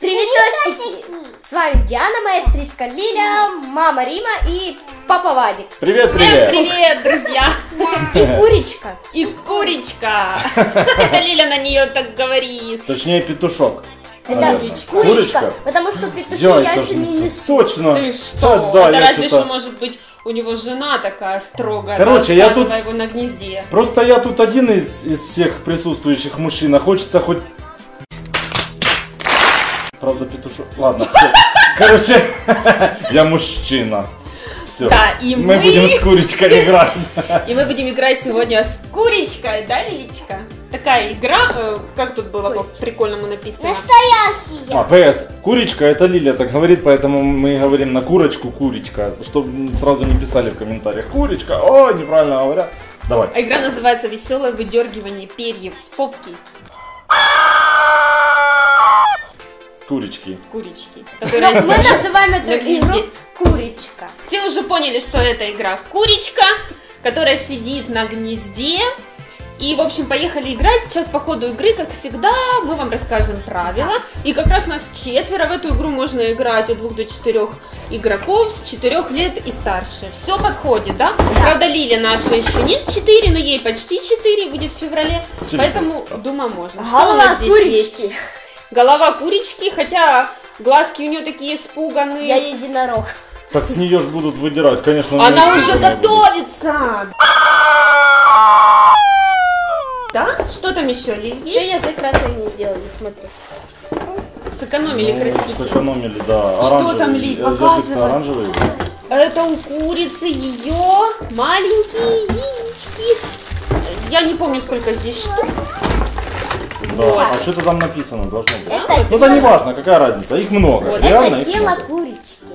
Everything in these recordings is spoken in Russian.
Привет, Тосики! С вами Диана, моя сестричка Лиля, мама Рима и папа Вадик. Привет, привет! Всем привет, друзья! И курочка. И курочка. Это Лиля на нее так говорит. Точнее, петушок. Это курочка, потому что петухи яйца не несут. Точно. Ты что? Это разве что может быть у него жена такая строгая. Короче, я тут его на гнезде. Просто я тут один из всех присутствующих мужчин, а хочется хоть... Правда, петушок... Ладно, все. Короче, я мужчина. Все. Да, и мы будем с курочкой играть. И мы будем играть сегодня с курочкой, да, Лилечка? Такая игра, как тут было по-прикольному написано? Настоящая. А, ПС. Курочка, это Лиля так говорит, поэтому мы говорим на курочку курочка. Чтобы сразу не писали в комментариях. Курочка, о, неправильно говорят. Давай. А игра называется «Веселое выдергивание перьев с попки». Курочки. Курочки. Мы называем эту игру «Курочка». Все уже поняли, что это игра «Курочка», которая сидит на гнезде. И, в общем, поехали играть. Сейчас по ходу игры, как всегда, мы вам расскажем правила. И как раз нас четверо. В эту игру можно играть от 2 до 4 игроков с 4 лет и старше. Все подходит, да? Правда, Лиля наша еще нет 4, но ей почти 4 будет в феврале. Поэтому, думаю, можно. Голова курочки. Голова курочки, хотя глазки у нее такие испуганные. Я единорог. Так с нее же будут выдирать, конечно. Она уже готовится. Да? Что там еще, Лили? Что я за красной не сделали, смотри. Сэкономили краситель. Сэкономили, да. Что там, Лили, показывает? Это у курицы ее маленькие яички. Я не помню, сколько здесь штук. Да. Вот. А что-то там написано должно быть. Ну да, не важно, какая разница, их много. Вот. Реально, это тело курочки.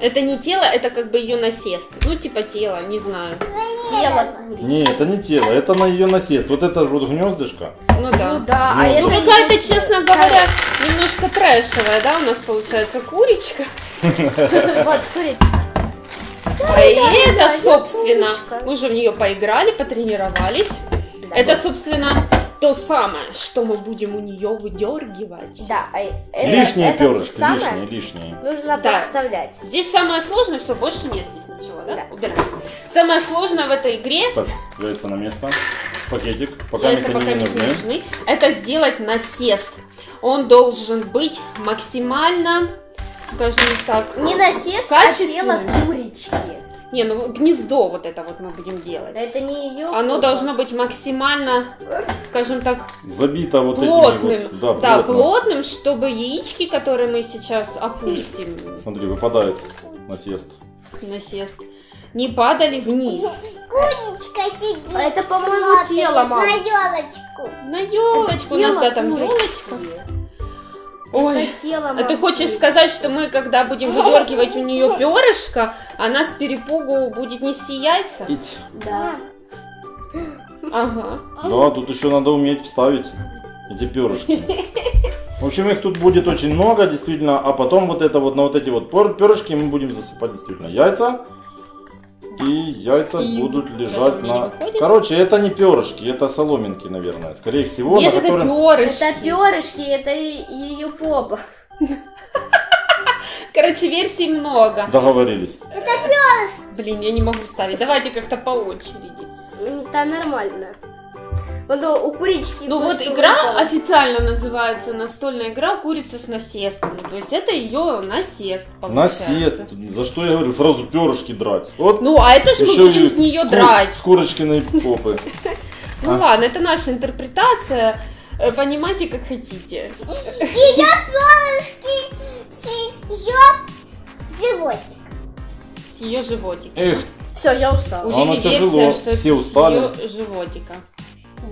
Это не тело, это как бы ее насест. Ну типа тело, не знаю. Тело курочки. Не, это не тело, это на ее насест. Вот это же вот гнездышко. Ну да. Ну, да. А это какая-то, честно говоря, немножко трэшевая, да, у нас получается курочка. Вот курочка. А это, собственно, мы уже в нее поиграли, потренировались. Это, собственно, то самое, что мы будем у нее выдергивать. Да, лишнее перышко, лишнее. Нужно подставлять. Здесь самое сложное, все, больше нет здесь ничего, да? Убираем. Самое сложное в этой игре... Так, яйца на место, пакетик, пока яйца не нужны. Это сделать насест. Он должен быть максимально, скажем так, не насест, а тело курочки. Не, ну гнездо вот это вот мы будем делать. Это не ее. Оно должно быть максимально, скажем так, забито вот плотным. Вот, да, да, плотным, чтобы яички, которые мы сейчас опустим. Смотри, выпадает насест. Насест. Не падали вниз. Курочка сидит. Это, по-моему, тело, мама. На елочку. На елочку. У нас, да, там елочка. Ой, а ты хочешь сказать, что мы, когда будем выдергивать у нее перышко, она с перепугу будет нести яйца? Да. Ага. Да, тут еще надо уметь вставить эти перышки. В общем, их тут будет очень много, действительно. А потом вот это вот на вот эти вот перышки мы будем засыпать действительно яйца. И яйца будут лежать на... Короче, это не перышки, это соломинки, наверное, скорее всего. Нет, на это котором... перышки. Это перышки, это ее попа. Короче, версий много. Договорились. Это перышки. Блин, я не могу вставить. Давайте как-то по очереди. Да, нормально. Вот у курички. Ну вот игра официально называется «Настольная игра курица с насестом». То есть это ее насест получается. Насест. За что я говорю? Сразу перышки драть. Вот. Ну а это же мы будем с нее драть. С курочкиной попы. Ну ладно, это наша интерпретация. Понимайте, как хотите. Ее перышки с ее животик. С ее животик. Эх. Все, я устала. У Лили версия, что это с ее животика.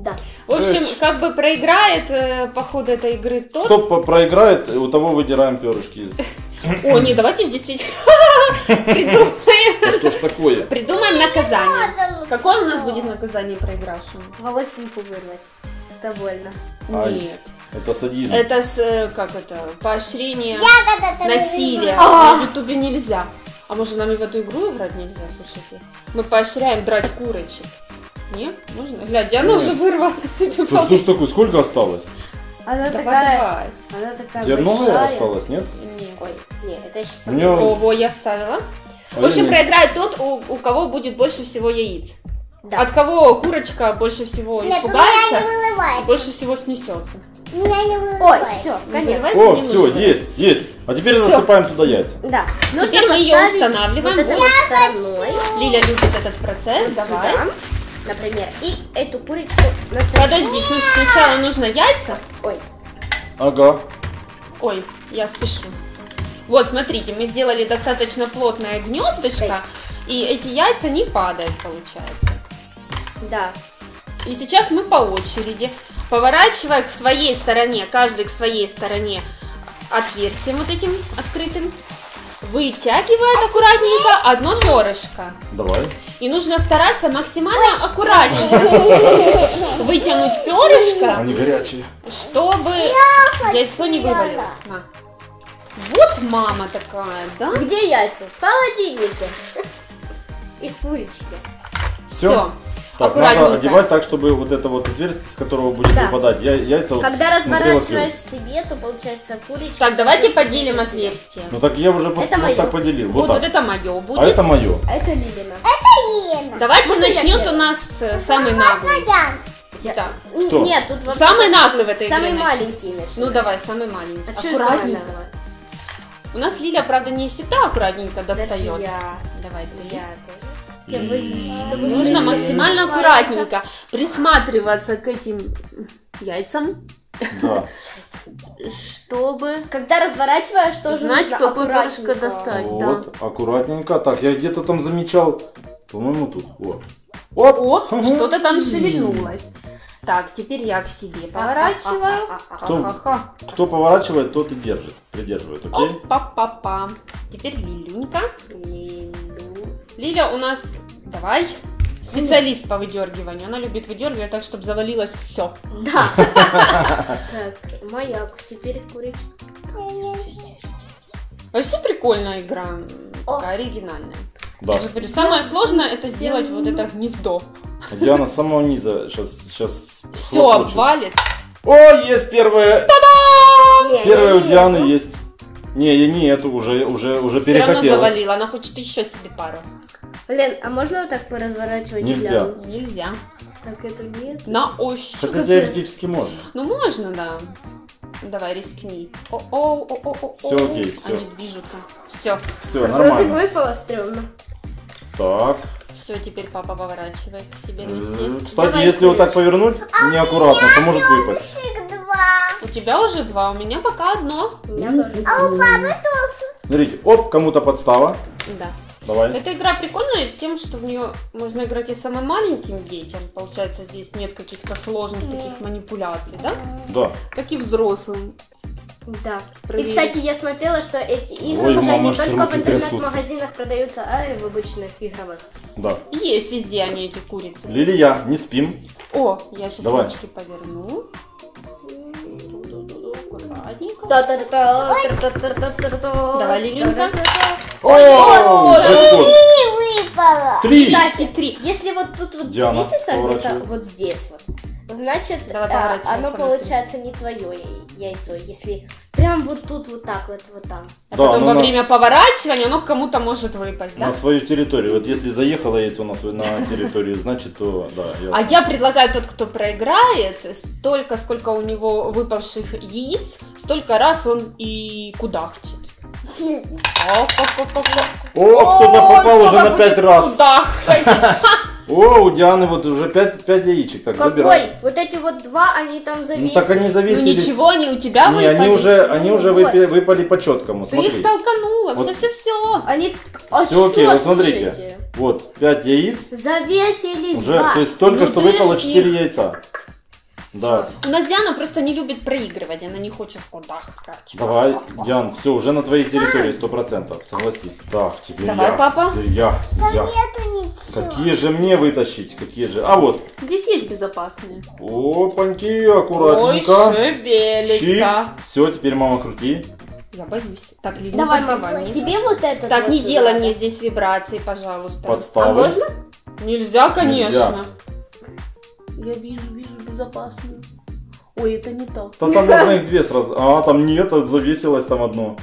Да. В общем, как бы проиграет по ходу этой игры тот... Кто проиграет, у того выдираем перышки из... О, не, давайте же действительно придумаем... Что ж такое? Придумаем наказание. Какое у нас будет наказание проигравшему? Волосинку вырвать. Это больно. Нет. Это садизм. Это, как это, поощрение насилия. На ютубе нельзя. А может, нам и в эту игру играть нельзя, слушайте? Мы поощряем брать курочек. Нет? Можно? Глядя, она уже вырвала себе. Слушай, такой, сколько осталось? Она такая. Она такая. Дерновая осталась, нет? Нет, это еще самое. Ого, я вставила. В общем, проиграет тот, у кого будет больше всего яиц. Да. От кого курочка больше всего испугается, больше всего снесется. Меня не вылывается. Ой, все, конечно. О, все, есть. А теперь все. Насыпаем туда яйца. Да. Теперь нужно мы ее устанавливаем. Вот стороной. Лиля любит этот процесс. Вот давай. Сюда, например, и эту курочку насыпаем. Подожди, сначала нужно яйца. Ой. Ага. Ой, я спешу. Вот, смотрите, мы сделали достаточно плотное гнездышко, и эти яйца не падают, получается. Да. И сейчас мы по очереди, поворачивая к своей стороне, каждый к своей стороне, отверстием вот этим открытым, вытягивает аккуратненько одно перышко. Давай. И нужно стараться максимально аккуратненько вытянуть перышко, они горячие, чтобы яйцо не вывалилось. На. Вот мама такая, да? Где яйца? В холодильнике. И в курочке. Все. Так, надо одевать так, чтобы вот это вот отверстие, с которого будет выпадать яйца. Когда разворачиваешь себе, то получается курочка. Так, давайте поделим отверстие. Ну так я уже так поделил. Вот это мое будет. А это мое. Это Лилина. Это Лена. Давайте начнет у нас самый наглый. Да. Нет, тут вообще. Самый наглый в этой игре. Самый маленький. Ну давай, самый маленький. Аккуратненько. У нас Лиля, правда, не всегда аккуратненько достает. Я. Давай, ты. Нужно максимально аккуратненько присматриваться к этим яйцам. Да. Чтобы... Когда разворачиваешь, тоже нужно аккуратненько достать. Вот, аккуратненько. Так, я где-то там замечал, по-моему, тут. О, что-то там шевельнулось. Так, теперь я к себе поворачиваю. Кто поворачивает, тот и держит. Придерживает, окей? Опа-па-па. Теперь Лилюнька. Лиля у нас, давай, специалист по выдергиванию. Она любит выдергивать так, чтобы завалилось все. Да. Так, моя теперь курочка. Вообще прикольная игра. Такая оригинальная. Да. Самое сложное это сделать вот это гнездо. Диана с самого низа сейчас все обвалит. О, есть первое! Та-дам! Первое у Дианы есть. Не, эту уже перехотелось. Все равно завалила, она хочет еще себе пару. Блин, а можно вот так поразворачивать? Нельзя. Нельзя. Так это нет. На ощупь. Хотя теоретически можно. Ну можно, да. Давай, рискни. Все окей, все. Они движутся. Все, нормально. Просто выпало стрёмно. Так. Все, теперь папа поворачивает к себе. Кстати, давай, если вот так повернуть неаккуратно, то может выпасть. У тебя уже два, у меня пока одно. У меня тоже. А у папы тоже. Смотрите, кому-то подстава. Да. Давай. Эта игра прикольная тем, что в нее можно играть и самым маленьким детям. Получается, здесь нет каких-то сложных таких манипуляций, да? Да. Как и взрослым. Да. Проверить. И, кстати, я смотрела, что эти игры уже не только в интернет-магазинах продаются, а и в обычных игровых. Да. Есть везде они, эти курицы. Лилия, не спим. О, я сейчас ручки поверну. Давай, Лилинка. Выпало. Три. Кстати, три. Если вот тут вот зависится, где-то вот здесь вот, значит, оно получается не твое яйцо. Если прям вот тут вот так. А потом во время поворачивания оно кому-то может выпасть, да? На свою территорию. Вот если заехало яйцо на территорию, значит, то да. А я предлагаю, тот, кто проиграет, столько, сколько у него выпавших яиц, столько раз он и кудахчет. О, кто-то попал уже на 5 раз. О, у Дианы вот уже 5 яичек. Так, забирай. Вот эти вот два, они там зависели. Ну так они зависели. Ну ничего, они у тебя выпали. Они уже выпали по четкому. Ты их толканула, все-все-все. Все окей, вот смотрите. Вот, 5 яиц. Завесились уже, то есть только что выпало 4 яйца. Да. У нас Диана просто не любит проигрывать, она не хочет кудахкать. Давай, Диан, все, уже на твоей территории 100%, согласись. Так, теперь давай, папа. Теперь я. Какие же мне вытащить, а вот. Здесь есть безопасные. Опаньки, аккуратненько. Ой, шевелится. Чикс, все, теперь мама крути. Я боюсь. Так, Лили, давай, мама, тебе вот это. Так, вот не делай мне здесь вибрации, пожалуйста. Подставы. А можно? Нельзя, конечно. Нельзя. Я вижу безопасную. Ой, это не то. Да там нужно их две сразу. А, там нет, завесилось там одно.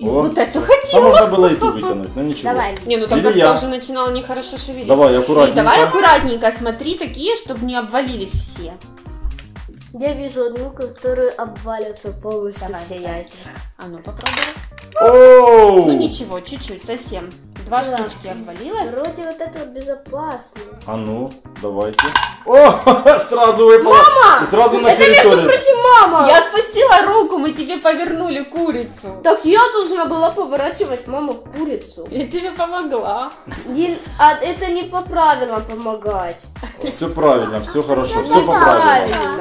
Вот это хотела. А можно было и ту вытянуть, но ничего. Давай. Не, ну там как-то уже начинала нехорошо шевелить. Давай, аккуратненько. Давай, аккуратненько, смотри такие, чтобы не обвалились все. Я вижу одну, которая обвалится полностью. Давай, все яйца. А ну попробуем. Ну ничего, чуть-чуть, совсем. Два штучки обвалилось. Вроде вот это вот безопасно. А ну, давайте. О, сразу выпало. Мама! Сразу на территорию. Это, между прочим, мама. Я отпустила руку, мы тебе повернули курицу. Так я должна была поворачивать маму курицу. Я тебе помогла. А это не по правилам помогать. Все правильно, все хорошо, все по правилам.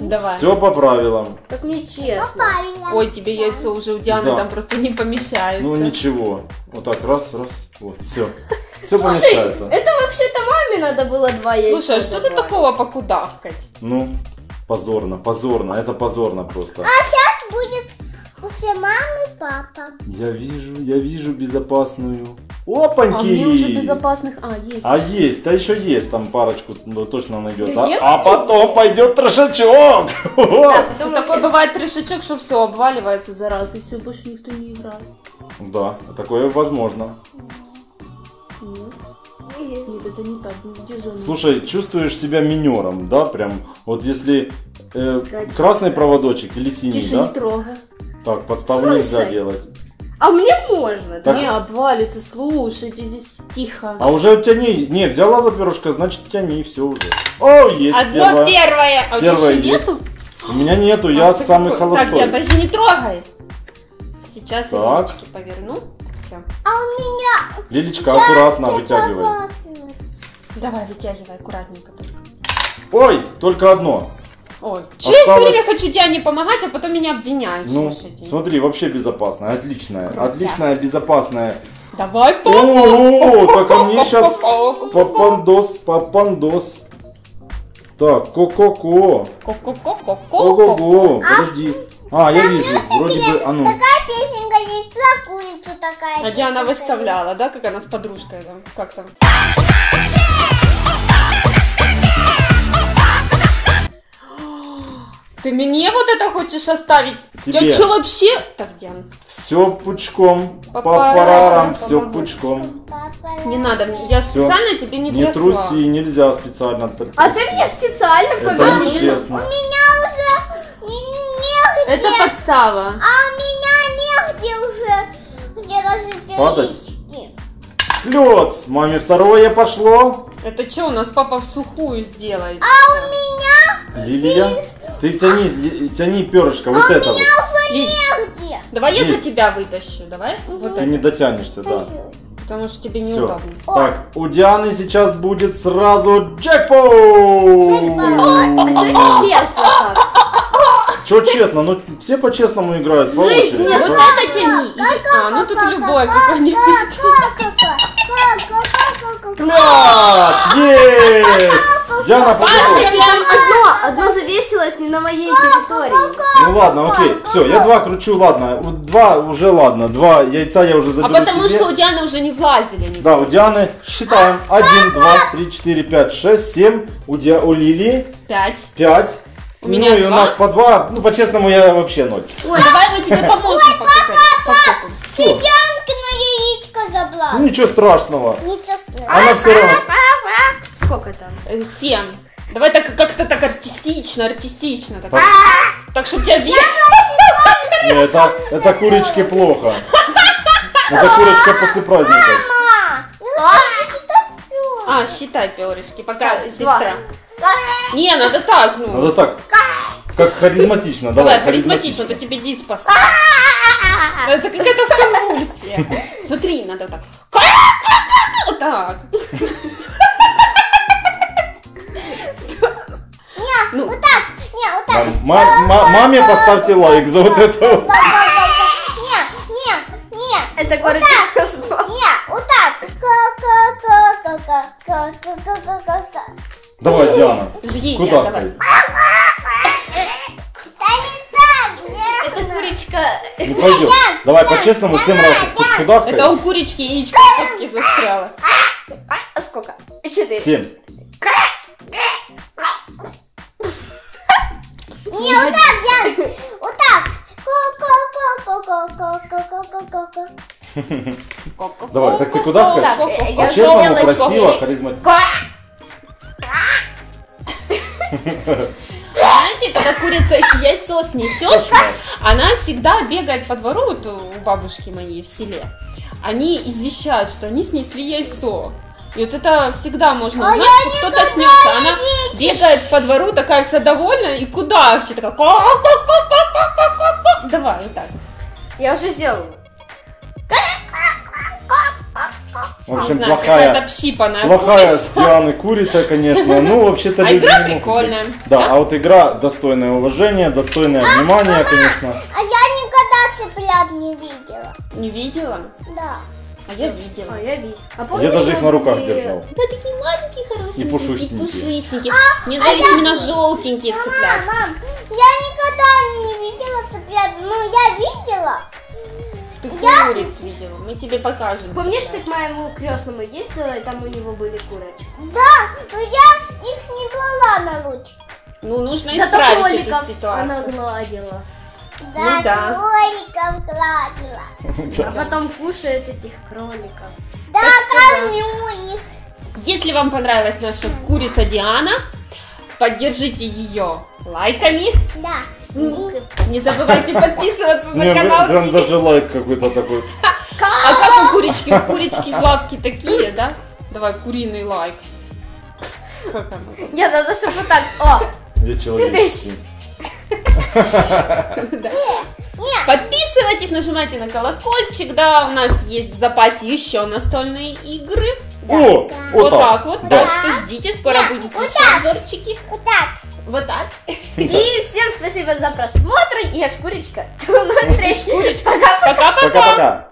Давай. Все по правилам. Так нечестно. Ой, тебе яйцо уже у Дианы там просто не помещается. Ну ничего. Вот так, раз, раз, вот, все. Все помещается. Это вообще-то маме надо было два яйца. Слушай, а что ты такого покудавкать? Ну, позорно, позорно, это позорно просто. А сейчас будет все мамы, папа. Я вижу безопасную. Опаньки! А мне уже безопасных, есть. А есть, да еще есть, там парочку точно найдется. А потом пойдет трешачок! Такой бывает трешачок, что все обваливается за раз, и все, больше никто не играет. Да, такое возможно. Нет, это не так, слушай, чувствуешь себя минером, да, прям, вот если красный проводочек или синий, тише, да? Не трогай. Так, подставу нельзя делать. А мне можно, да? Не, обвалится, слушайте, здесь тихо. А уже тяни, не, взяла за перышко, значит тяни, все уже. О, есть одно первое. А у тебя еще нету? У меня нету, я самый холостой. Так, тебя даже не трогай. Сейчас я Лилечке поверну. Все. А у меня... Лилечка, аккуратно вытягивай. Давай, вытягивай, аккуратненько только. Ой, только одно. Ой, чего я все время хочу Диане помогать, а потом меня обвиняют. Ну, слушайте. Смотри, вообще безопасная, отличная. Крутя. Отличная, безопасная. Давай, папа. О, так а мне сейчас попандос, попандос. Так, ко-ко-ко. Ко-ко-ко-ко-ко-ко. Подожди. А, я вижу, вроде бы, а ну. Такая песенка есть, про курицу такая. А Диана выставляла, да, как она с подружкой там, как там. Ты мне вот это хочешь оставить? Тебе. Что вообще? Так, Диан. Все пучком. По парам, все пучком. Не надо мне. Я специально все. Тебе не трясла. Не труси, нельзя специально. Трясти. А ты мне специально повернула. У меня уже негде. Это подстава. А у меня негде уже. Где даже падать. Клёц. Маме второе пошло. Это что у нас папа в сухую сделает? А у меня... Лилия. Ты тяни перышко, вот это вот. Давай я за тебя вытащу, давай. Ты не дотянешься, да. Потому что тебе неудобно. Так, у Дианы сейчас будет сразу джекпот! Что честно? Ну все по-честному играют. Вот это тяни. А, ну тут любой какой-нибудь. Класс! Есть! Диана, одно завесилось не на моей территории. Ну ладно, окей, все, я два кручу, ладно, два уже ладно, два яйца я уже заберу. А потому себе. Что у Дианы уже не влазили. Да, у Дианы считаем 1, 2, 3, 4, 5, 6, 7, у Лили 5. У меня и у нас по 2, ну по-честному я вообще 0. Ой, давай мы тебе поможем. Ты Дианка на яичко забрала. Ну ничего страшного. Она все равно. Сколько там? 7. Давай так как-то так артистично. Так, чтобы тебя видно. Нет, это курочке плохо. Это курочка после праздника. А, считай перышки, пока сестра. Не, надо так, ну. Надо так. Как харизматично, давай. Харизматично, то тебе диск поставь. Это какая-то конвульсия. Смотри, надо так. Вот так. Ну. Вот так, не, вот так. Маме поставьте лайк за вот это вот. Не. Это гординка с вами. Не, вот так. Давай, Диана. Жги, Диана, давай. Это курочка Ну пойдем. Давай по-честному 7 раз куда. Это у курочки яичко в попке застряло. А сколько? 4. 7. Не, вот так делай. Вот так. Давай, так ты куда хочешь? По-честному, красиво, харизматично. Знаете, когда курица яйцо снесет, она всегда бегает по двору, вот у бабушки моей в селе. Они извещают, что они снесли яйцо. И вот это всегда можно узнать, что кто-то снес. Она бегает по двору, такая вся довольная, и куда вообще такая? Давай, вот так. Я уже сделала. В общем, плохая с Дианы курица, конечно. Ну, вообще-то... А игра прикольная. Да, а вот игра достойное уважения, достойное внимания, конечно. А я никогда цыплят не видела. Не видела? Да. А я видела. Я даже их на руках держал. Да, такие маленькие, хорошие. И пушистенькие. Мне нравились именно желтенькие цыплят. Мам, я никогда не видела цыплят. Ну, я видела. Ты куриц видела, мы тебе покажем. Помнишь, ты к моему крестному ездила, и там у него были курочки? Да, но я их не брала на луч. Ну, нужно исправить эту ситуацию. Она гладила. Да, ну, да. Кроликов гладила. А потом кушает этих кроликов. Да, кормлю их. Если вам понравилась наша курица Диана, поддержите ее лайками. Да. Не забывайте подписываться на канал. Прям даже лайк какой-то такой. А как у курички? У курички лапки такие, да? Давай, куриный лайк. Я надо, чтобы вот так. О! Подписывайтесь, нажимайте на колокольчик. Да, у нас есть в запасе еще настольные игры. О, вот так вот. Так что ждите, скоро будут еще обзорчики. Вот так. Вот так. И всем спасибо за просмотр. Я Шкурочка. До новых встреч. Пока-пока.